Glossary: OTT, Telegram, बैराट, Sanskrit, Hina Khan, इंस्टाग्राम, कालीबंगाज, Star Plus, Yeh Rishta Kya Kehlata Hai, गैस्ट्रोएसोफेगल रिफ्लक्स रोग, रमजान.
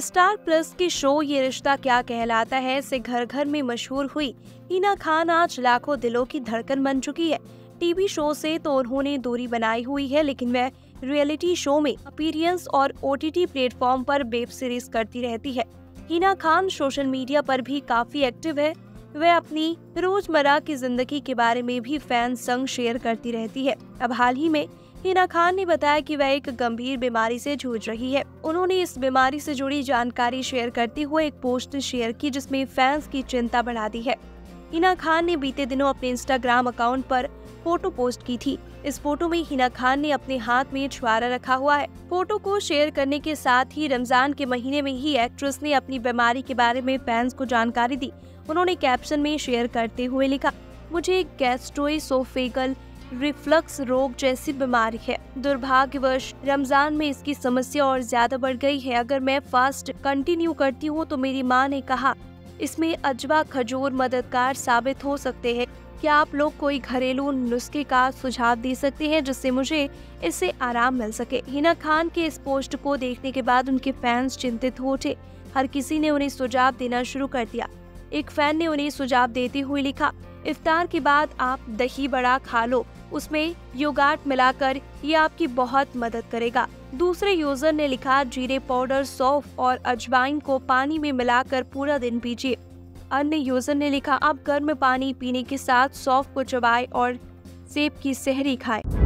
Star plus के show ये रिश्ता क्या कहलाता है से घर घर में मशहूर हुई हिना खान आज लाखों दिलों की धड़कन बन चुकी है। टीवी शो से तो उन्होंने दूरी बनाई हुई है, लेकिन वह रियलिटी शो में अपीयरेंस और OTT प्लेटफॉर्म पर वेब सीरीज करती रहती है। हिना खान सोशल मीडिया पर भी काफी एक्टिव है। वह अपनी रोजमर्रा की जिंदगी के बारे में भी फैंस संग शेयर करती रहती है। अब हाल ही में हिना खान ने बताया कि वह एक गंभीर बीमारी से जूझ रही है। उन्होंने इस बीमारी से जुड़ी जानकारी शेयर करते हुए एक पोस्ट शेयर की, जिसमें फैंस की चिंता बढ़ा दी है। हिना खान ने बीते दिनों अपने इंस्टाग्राम अकाउंट पर फोटो पोस्ट की थी। इस फोटो में हिना खान ने अपने हाथ में छुहारा रखा हुआ है। फोटो को शेयर करने के साथ ही रमजान के महीने में ही एक्ट्रेस ने अपनी बीमारी के बारे में फैंस को जानकारी दी। उन्होंने कैप्शन में शेयर करते हुए लिखा, मुझे गैस्ट्रोएसोफेगल रिफ्लक्स रोग जैसी बीमारी है। दुर्भाग्यवश रमजान में इसकी समस्या और ज्यादा बढ़ गई है। अगर मैं फास्ट कंटिन्यू करती हूँ तो मेरी माँ ने कहा इसमें अजवा खजूर मददगार साबित हो सकते हैं। क्या आप लोग कोई घरेलू नुस्खे का सुझाव दे सकते हैं जिससे मुझे इससे आराम मिल सके। हिना खान के इस पोस्ट को देखने के बाद उनके फैंस चिंतित हो उठे। हर किसी ने उन्हें सुझाव देना शुरू कर दिया। एक फैन ने उन्हें सुझाव देते हुए लिखा, इफ्तार के बाद आप दही बड़ा खा लो, उसमें योगार्ट मिलाकर ये आपकी बहुत मदद करेगा। दूसरे यूजर ने लिखा, जीरे पाउडर सौंफ और अजवाइन को पानी में मिलाकर पूरा दिन पीजिए। अन्य यूजर ने लिखा, आप गर्म पानी पीने के साथ सौंफ को चबाएं और सेब की सहरी खाएं।